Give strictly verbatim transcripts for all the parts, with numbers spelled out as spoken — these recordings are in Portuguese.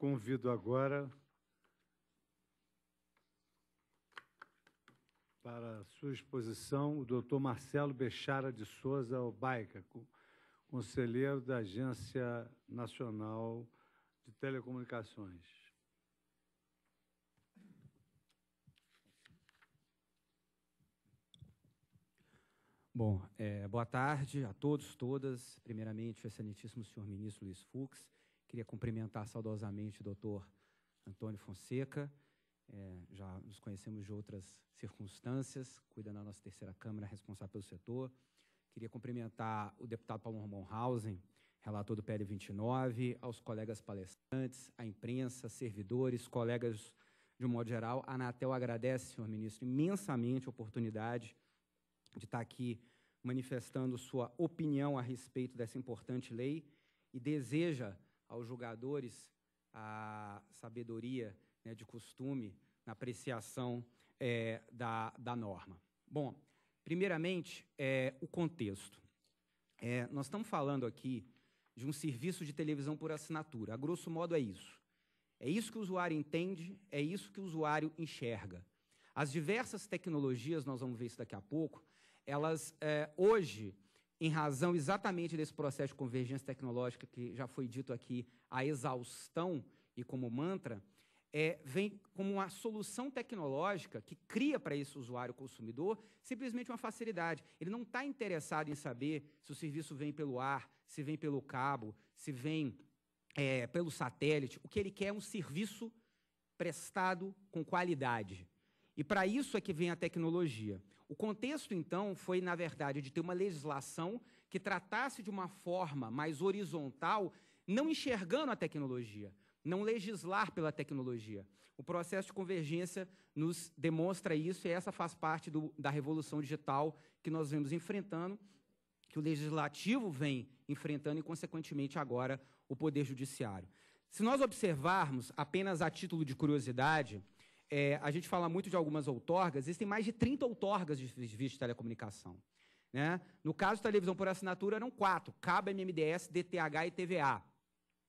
convido agora para a sua exposição o doutor Marcelo Bechara de Souza Obaica, conselheiro da Agência Nacional de Telecomunicações. Bom, é, boa tarde a todos, todas. Primeiramente, o excelentíssimo senhor ministro Luiz Fux. Queria cumprimentar saudosamente o doutor Antônio Fonseca. É, já nos conhecemos de outras circunstâncias, cuida da nossa terceira Câmara, responsável pelo setor. Queria cumprimentar o deputado Paulo Monhausen, relator do P L vinte e nove, aos colegas palestrantes, à imprensa, servidores, colegas de um modo geral. A Anatel agradece, senhor ministro, imensamente a oportunidade de estar aqui manifestando sua opinião a respeito dessa importante lei e deseja aos julgadores a sabedoria, né, de costume na apreciação é, da, da norma. Bom, primeiramente, é, o contexto. É, nós estamos falando aqui de um serviço de televisão por assinatura. A grosso modo é isso. É isso que o usuário entende, é isso que o usuário enxerga. As diversas tecnologias, nós vamos ver isso daqui a pouco, elas é, hoje, em razão exatamente desse processo de convergência tecnológica que já foi dito aqui, a exaustão e como mantra, é, vem como uma solução tecnológica que cria para esse usuário consumidor simplesmente uma facilidade. Ele não está interessado em saber se o serviço vem pelo ar, se vem pelo cabo, se vem é, pelo satélite. O que ele quer é um serviço prestado com qualidade. E para isso é que vem a tecnologia. O contexto, então, foi, na verdade, de ter uma legislação que tratasse de uma forma mais horizontal, não enxergando a tecnologia, não legislar pela tecnologia. O processo de convergência nos demonstra isso, e essa faz parte do, da revolução digital que nós vemos enfrentando, que o legislativo vem enfrentando e, consequentemente, agora, o poder judiciário. Se nós observarmos, apenas a título de curiosidade, é, a gente fala muito de algumas outorgas, existem mais de trinta outorgas de serviço de telecomunicação, né? No caso de televisão por assinatura, eram quatro: C A B, M M D S, D T H e T V A,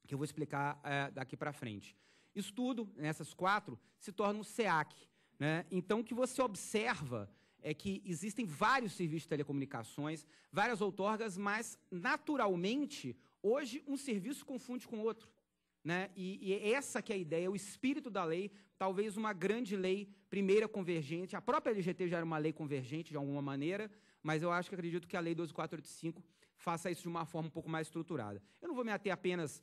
que eu vou explicar é, daqui para frente. Isso tudo, nessas quatro, se torna um S E A C, né? Então, o que você observa é que existem vários serviços de telecomunicações, várias outorgas, mas, naturalmente, hoje, um serviço confunde com outro, né? E, e essa que é a ideia, o espírito da lei, talvez uma grande lei, primeira convergente. A própria L G T já era uma lei convergente, de alguma maneira, mas eu acho que acredito que a Lei doze mil quatrocentos e oitenta e cinco faça isso de uma forma um pouco mais estruturada. Eu não vou me ater apenas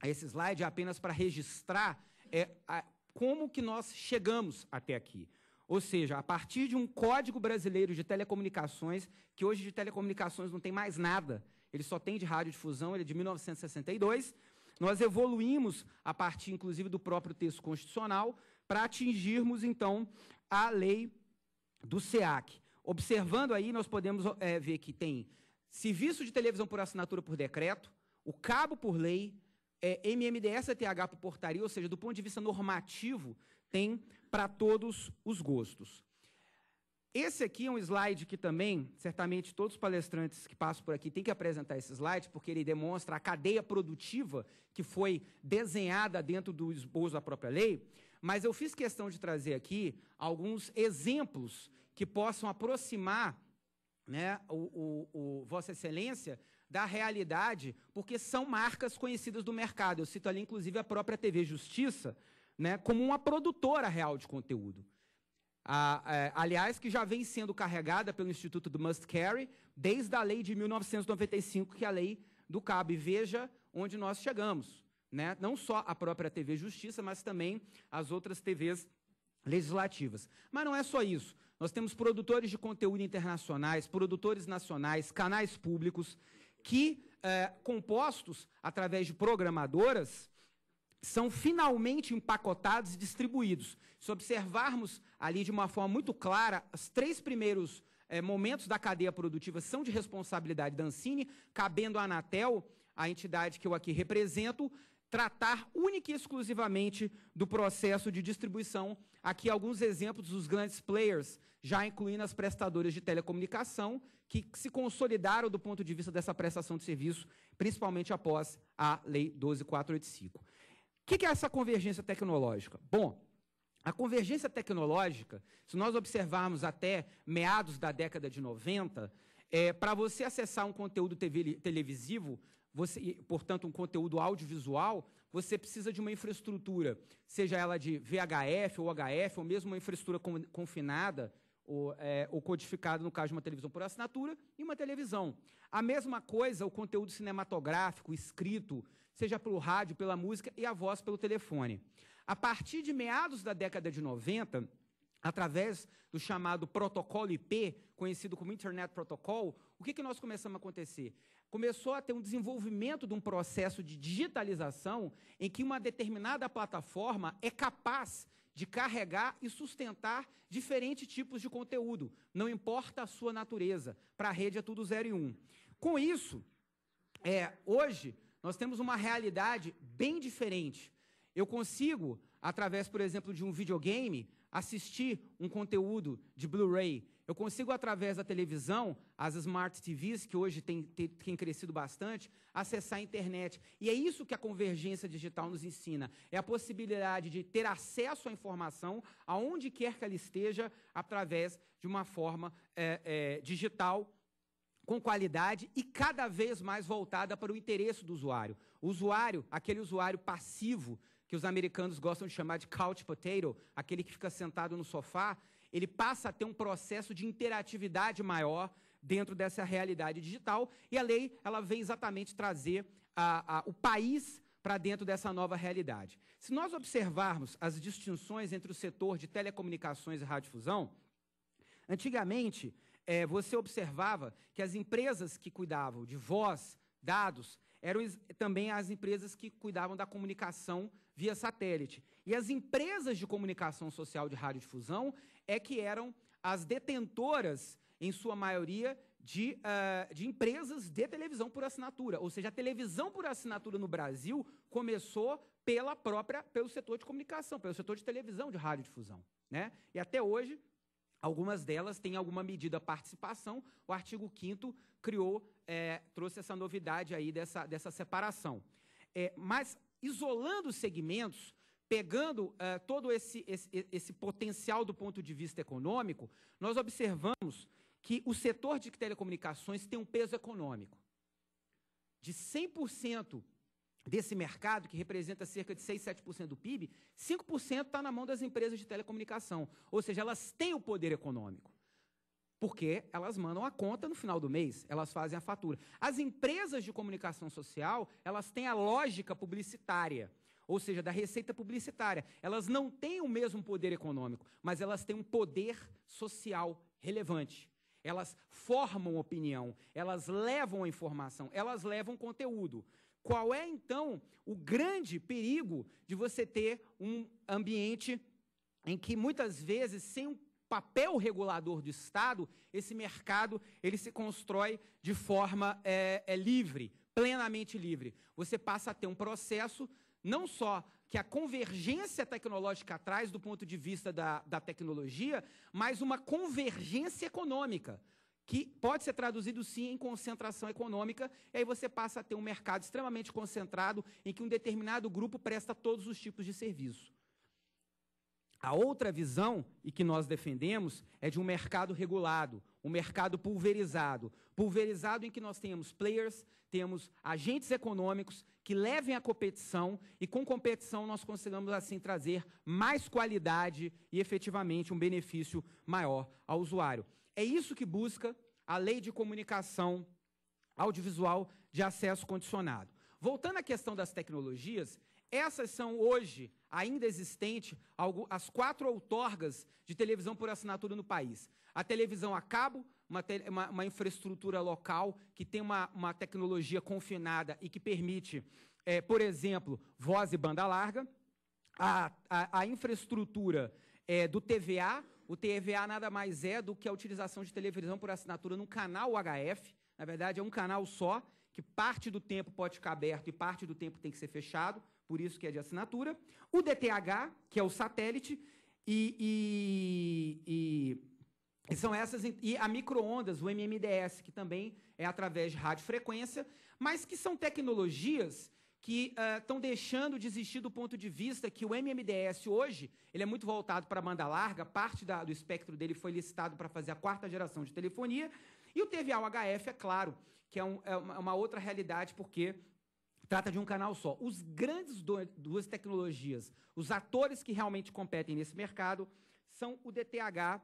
a esse slide, é apenas para registrar é, a, como que nós chegamos até aqui. Ou seja, a partir de um Código Brasileiro de Telecomunicações, que hoje de telecomunicações não tem mais nada, ele só tem de radiodifusão, ele é de mil novecentos e sessenta e dois, nós evoluímos a partir, inclusive, do próprio texto constitucional para atingirmos, então, a lei do S E A C. Observando aí, nós podemos é, ver que tem serviço de televisão por assinatura por decreto, o cabo por lei, é, M M D S e T H por portaria, ou seja, do ponto de vista normativo, tem para todos os gostos. Esse aqui é um slide que também, certamente, todos os palestrantes que passam por aqui têm que apresentar esse slide, porque ele demonstra a cadeia produtiva que foi desenhada dentro do esboço da própria lei, mas eu fiz questão de trazer aqui alguns exemplos que possam aproximar, né, o, o, o Vossa Excelência da realidade, porque são marcas conhecidas do mercado. Eu cito ali, inclusive, a própria T V Justiça, né, como uma produtora real de conteúdo. A, a, aliás, que já vem sendo carregada pelo Instituto do Must Carry desde a lei de mil novecentos e noventa e cinco, que é a lei do C A B. Veja onde nós chegamos, né? Não só a própria T V Justiça, mas também as outras T Vs legislativas. Mas não é só isso. Nós temos produtores de conteúdo internacionais, produtores nacionais, canais públicos, que, eh, compostos através de programadoras, são finalmente empacotados e distribuídos. Se observarmos ali de uma forma muito clara, os três primeiros eh, momentos da cadeia produtiva são de responsabilidade da Ancine, cabendo à Anatel, a entidade que eu aqui represento, tratar única e exclusivamente do processo de distribuição. Aqui alguns exemplos dos grandes players, já incluindo as prestadoras de telecomunicação, que se consolidaram do ponto de vista dessa prestação de serviço, principalmente após a Lei doze mil quatrocentos e oitenta e cinco. que, que é essa convergência tecnológica? Bom, a convergência tecnológica, se nós observarmos até meados da década de noventa, é, para você acessar um conteúdo teve, televisivo, você, portanto, um conteúdo audiovisual, você precisa de uma infraestrutura, seja ela de V H F ou U H F, ou mesmo uma infraestrutura con, confinada, ou, é, ou codificada, no caso de uma televisão por assinatura, e uma televisão. A mesma coisa, o conteúdo cinematográfico, escrito, seja pelo rádio, pela música e a voz pelo telefone. A partir de meados da década de noventa, através do chamado protocolo I P, conhecido como Internet Protocol, o que, que nós começamos a acontecer? Começou a ter um desenvolvimento de um processo de digitalização em que uma determinada plataforma é capaz de carregar e sustentar diferentes tipos de conteúdo, não importa a sua natureza, para a rede é tudo zero e um. Com isso, é, hoje, nós temos uma realidade bem diferente. Eu consigo, através, por exemplo, de um videogame, assistir um conteúdo de Blu-ray. Eu consigo, através da televisão, as Smart T Vs, que hoje tem, tem, tem crescido bastante, acessar a internet. E é isso que a convergência digital nos ensina. É a possibilidade de ter acesso à informação, aonde quer que ela esteja, através de uma forma é, é, digital, com qualidade e cada vez mais voltada para o interesse do usuário. O usuário, aquele usuário passivo, que os americanos gostam de chamar de couch potato, aquele que fica sentado no sofá, ele passa a ter um processo de interatividade maior dentro dessa realidade digital, e a lei ela vem exatamente trazer a, a, o país para dentro dessa nova realidade. Se nós observarmos as distinções entre o setor de telecomunicações e radiodifusão, antigamente é, você observava que as empresas que cuidavam de voz, dados, eram também as empresas que cuidavam da comunicação via satélite. E as empresas de comunicação social de radiodifusão é que eram as detentoras, em sua maioria, de, uh, de empresas de televisão por assinatura. Ou seja, a televisão por assinatura no Brasil começou pela própria, pelo setor de comunicação, pelo setor de televisão de radiodifusão, né? E até hoje, algumas delas têm alguma medida participação. O artigo quinto criou, é, trouxe essa novidade aí dessa, dessa separação. É, mas, isolando os segmentos, pegando é, todo esse, esse, esse potencial do ponto de vista econômico, nós observamos que o setor de telecomunicações tem um peso econômico. De cem por cento desse mercado, que representa cerca de seis, sete por cento do P I B, cinco por cento está na mão das empresas de telecomunicação. Ou seja, elas têm o poder econômico, porque elas mandam a conta no final do mês, elas fazem a fatura. As empresas de comunicação social, elas têm a lógica publicitária, ou seja, da receita publicitária. Elas não têm o mesmo poder econômico, mas elas têm um poder social relevante. Elas formam opinião, elas levam a informação, elas levam conteúdo. Qual é, então, o grande perigo de você ter um ambiente em que, muitas vezes, sem um papel regulador do Estado, esse mercado ele se constrói de forma é, é livre, plenamente livre? Você passa a ter um processo, não só que a convergência tecnológica traz do ponto de vista da, da tecnologia, mas uma convergência econômica, que pode ser traduzido, sim, em concentração econômica, e aí você passa a ter um mercado extremamente concentrado em que um determinado grupo presta todos os tipos de serviço. A outra visão, e que nós defendemos, é de um mercado regulado, um mercado pulverizado. Pulverizado em que nós tenhamos players, temos agentes econômicos que levem a competição, e com competição nós conseguimos, assim, trazer mais qualidade e, efetivamente, um benefício maior ao usuário. É isso que busca a Lei de Comunicação Audiovisual de Acesso Condicionado. Voltando à questão das tecnologias, essas são hoje, ainda existentes, as quatro outorgas de televisão por assinatura no país. A televisão a cabo, uma, uma, uma infraestrutura local que tem uma, uma tecnologia confinada e que permite, é, por exemplo, voz e banda larga. A, a, a infraestrutura é, do T V A. O T V A nada mais é do que a utilização de televisão por assinatura num canal U H F. Na verdade, é um canal só, que parte do tempo pode ficar aberto e parte do tempo tem que ser fechado, por isso que é de assinatura. O D T H, que é o satélite, e, e, e, e são essas, e a micro-ondas, o M M D S, que também é através de radiofrequência, mas que são tecnologias que estão uh, deixando de existir do ponto de vista que o M M D S hoje, ele é muito voltado para a banda larga, parte da, do espectro dele foi licitado para fazer a quarta geração de telefonia, e o T V A U H F, é claro, que é, um, é uma outra realidade, porque trata de um canal só. Os grandes do, duas tecnologias, os atores que realmente competem nesse mercado, são o D T H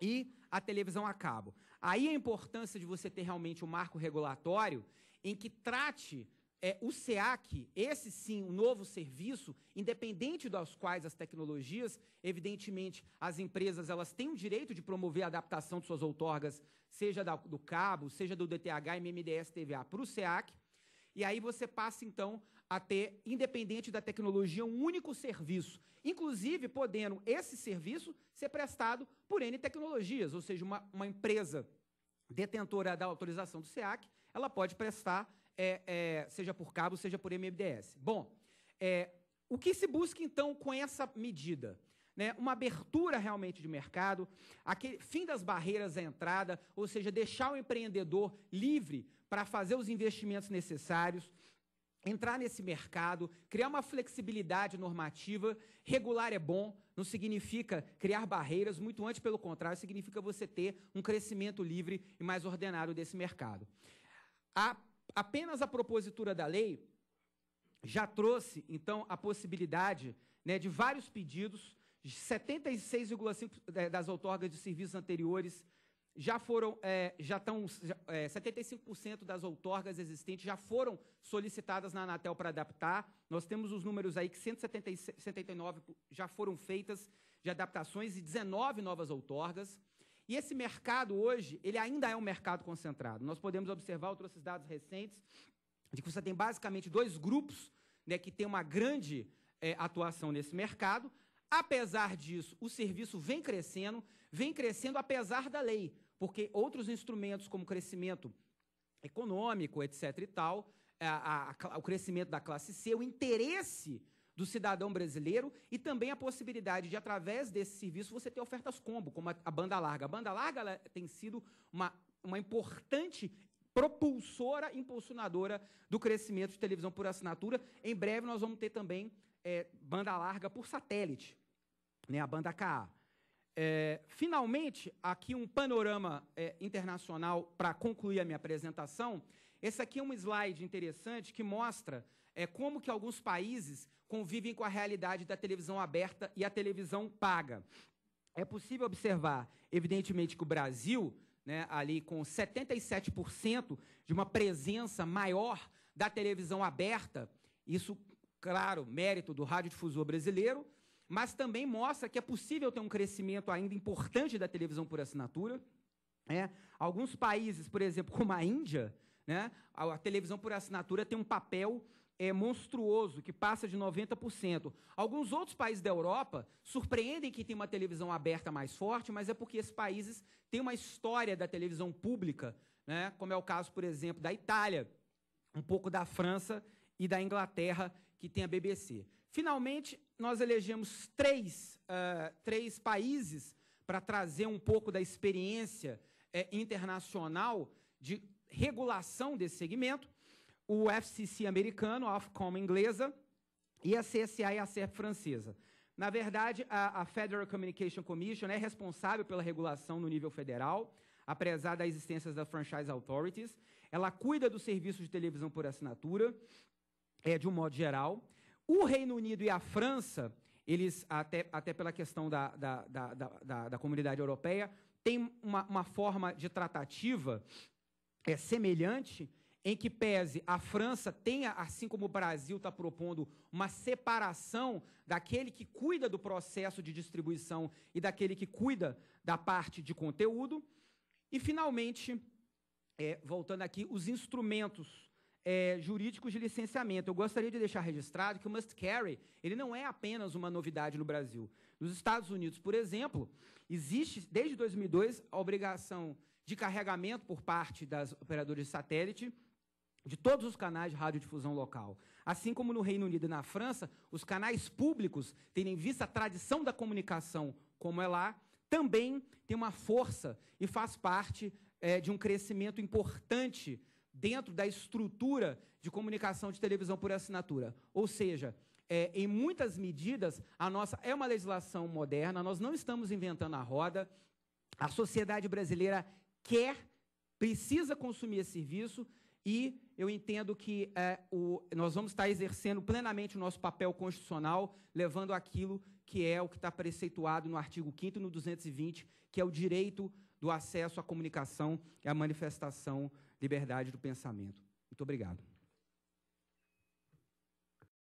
e a televisão a cabo. Aí a importância de você ter realmente um marco regulatório em que trate é, o SEAC, esse sim, um novo serviço, independente das quais as tecnologias, evidentemente as empresas elas têm o direito de promover a adaptação de suas outorgas, seja da, do cabo, seja do D T H e M M D S T V A para o SEAC, e aí você passa então a ter, independente da tecnologia, um único serviço, inclusive podendo esse serviço ser prestado por N tecnologias, ou seja, uma, uma empresa detentora da autorização do SEAC, ela pode prestar, é, é, seja por cabo, seja por M M D S. Bom, é, o que se busca então com essa medida? Né? Uma abertura realmente de mercado, aquele fim das barreiras à entrada, ou seja, deixar o empreendedor livre para fazer os investimentos necessários, entrar nesse mercado, criar uma flexibilidade normativa. Regular é bom, não significa criar barreiras, muito antes, pelo contrário, significa você ter um crescimento livre e mais ordenado desse mercado. A, apenas a propositura da lei já trouxe, então, a possibilidade, né, de vários pedidos, setenta e seis vírgula cinco por cento das outorgas de serviços anteriores já foram, é, já estão, é, setenta e cinco por cento das outorgas existentes já foram solicitadas na Anatel para adaptar. Nós temos os números aí que cento e setenta e nove já foram feitas de adaptações e dezenove novas outorgas. E esse mercado hoje, ele ainda é um mercado concentrado. Nós podemos observar, eu trouxe dados recentes, de que você tem basicamente dois grupos, né, que têm uma grande é, atuação nesse mercado. Apesar disso, o serviço vem crescendo, vem crescendo apesar da lei, porque outros instrumentos como crescimento econômico, etcétera e tal, a, a, a, o crescimento da classe C, o interesse do cidadão brasileiro e também a possibilidade de, através desse serviço, você ter ofertas combo, como a, a banda larga. A banda larga ela tem sido uma, uma importante propulsora, impulsionadora do crescimento de televisão por assinatura. Em breve nós vamos ter também é, banda larga por satélite, né, a banda K A. É, finalmente, aqui um panorama é, internacional para concluir a minha apresentação. Esse aqui é um slide interessante que mostra é, como que alguns países convivem com a realidade da televisão aberta e a televisão paga. É possível observar, evidentemente, que o Brasil, né, ali com setenta e sete por cento de uma presença maior da televisão aberta, isso, claro, mérito do radiodifusor brasileiro, mas também mostra que é possível ter um crescimento ainda importante da televisão por assinatura. Né? Alguns países, por exemplo, como a Índia, né, a televisão por assinatura tem um papel é, monstruoso, que passa de noventa por cento. Alguns outros países da Europa surpreendem que tem uma televisão aberta mais forte, mas é porque esses países têm uma história da televisão pública, né, como é o caso, por exemplo, da Itália, um pouco da França e da Inglaterra, que tem a B B C. Finalmente, nós elegemos três, uh, três países para trazer um pouco da experiência eh, internacional de regulação desse segmento: o F C C americano, a Ofcom inglesa e a C S A e a C A B francesa. Na verdade, a, a Federal Communication Commission é responsável pela regulação no nível federal, apesar da existência da Franchise Authorities. Ela cuida do serviço de televisão por assinatura, é, de um modo geral. O Reino Unido e a França, eles, até, até pela questão da, da, da, da, da, da comunidade europeia, têm uma, uma forma de tratativa é, semelhante, em que pese a França tenha, assim como o Brasil está propondo, uma separação daquele que cuida do processo de distribuição e daquele que cuida da parte de conteúdo. E, finalmente, é, voltando aqui, os instrumentos É, jurídicos de licenciamento. Eu gostaria de deixar registrado que o Must Carry, ele não é apenas uma novidade no Brasil. Nos Estados Unidos, por exemplo, existe, desde dois mil e dois, a obrigação de carregamento por parte das operadoras de satélite de todos os canais de radiodifusão local. Assim como no Reino Unido e na França, os canais públicos, tendo em vista a tradição da comunicação como é lá, também tem uma força e faz parte é, de um crescimento importante dentro da estrutura de comunicação de televisão por assinatura. Ou seja, é, em muitas medidas, a nossa é uma legislação moderna, nós não estamos inventando a roda, a sociedade brasileira quer, precisa consumir esse serviço e eu entendo que é, o, nós vamos estar exercendo plenamente o nosso papel constitucional, levando aquilo que é o que está preceituado no artigo quinto e no duzentos e vinte, que é o direito do acesso à comunicação e à manifestação, liberdade do pensamento. Muito obrigado.